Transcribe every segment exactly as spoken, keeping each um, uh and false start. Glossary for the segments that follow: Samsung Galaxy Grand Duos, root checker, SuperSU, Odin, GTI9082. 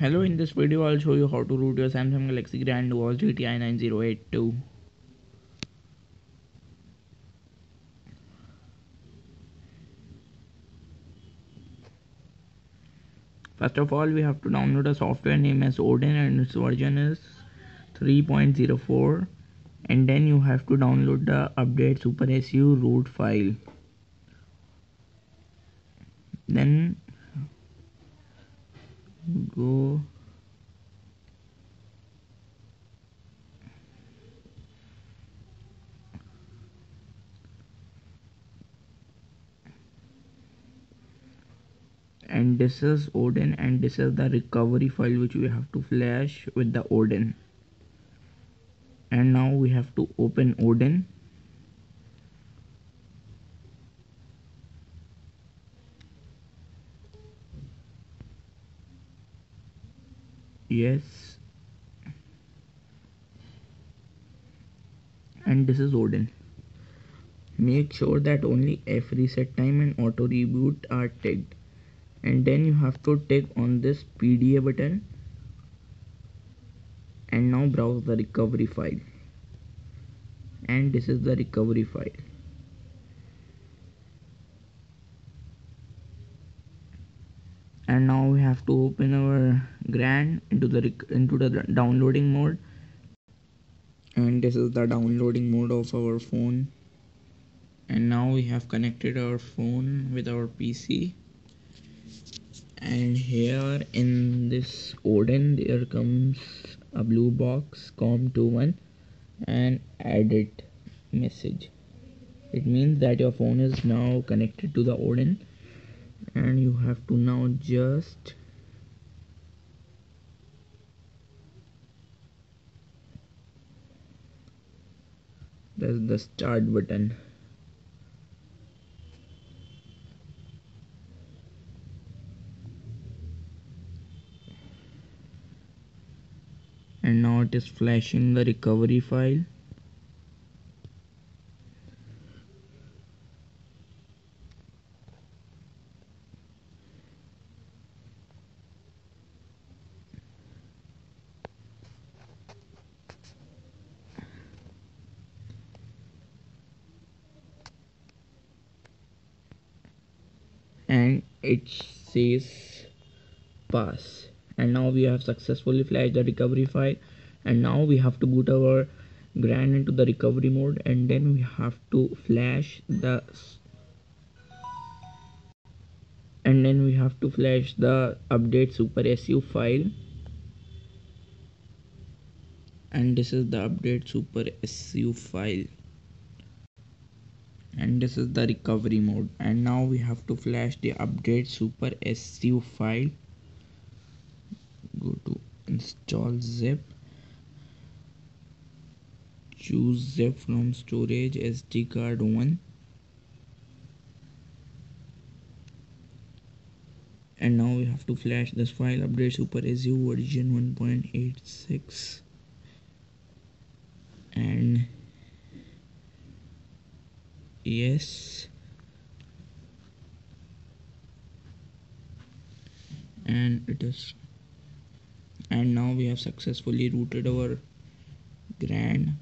Hello, in this video I'll show you how to root your Samsung Galaxy Grand Duos G T I nine zero eight two. First of all, we have to download a software name as Odin and its version is three point zero four, and then you have to download the update SuperSU root file. Then go and this is Odin, and this is the recovery file which we have to flash with the Odin. And now we have to open Odin. Yes, and this is Odin. Make sure that only F reset time and auto reboot are ticked, and then you have to tick on this P D A button and now browse the recovery file, and this is the recovery file. And now we have to open our Grand into the into the downloading mode, and this is the downloading mode of our phone. And now we have connected our phone with our P C, and here in this Odin there comes a blue box com twenty-one and edit message. It means that your phone is now connected to the Odin, and you have to now just press the start button. And now it is flashing the recovery file. And it says pass, and now we have successfully flashed the recovery file. And now we have to boot our Grand into the recovery mode, and then we have to flash the and then we have to flash the update SuperSU file, and this is the update SuperSU file. And this is the recovery mode, and now we have to flash the update SuperSU file. Go to install zip, choose zip from storage S D card one, and now we have to flash this file, update SuperSU version one point eight six, and yes, and it is. And now we have successfully rooted our Grand,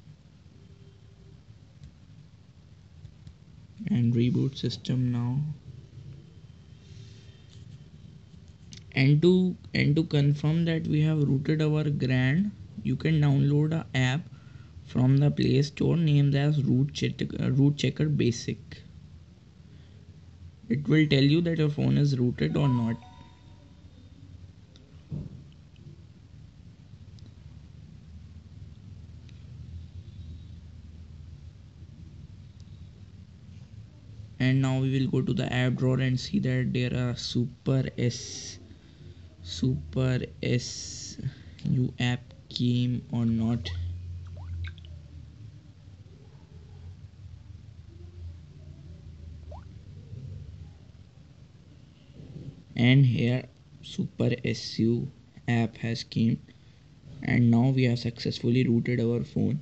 and reboot system now. And to and to confirm that we have rooted our Grand, you can download an app from the Play Store named as root checker, root checker basic. It will tell you that your phone is rooted or not. And now we will go to the app drawer and see that there are SuperSU app came or not. And here SuperSU app has came, and now we have successfully rooted our phone.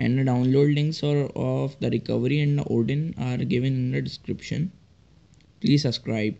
And the download links are of the recovery and the Odin are given in the description. Please subscribe.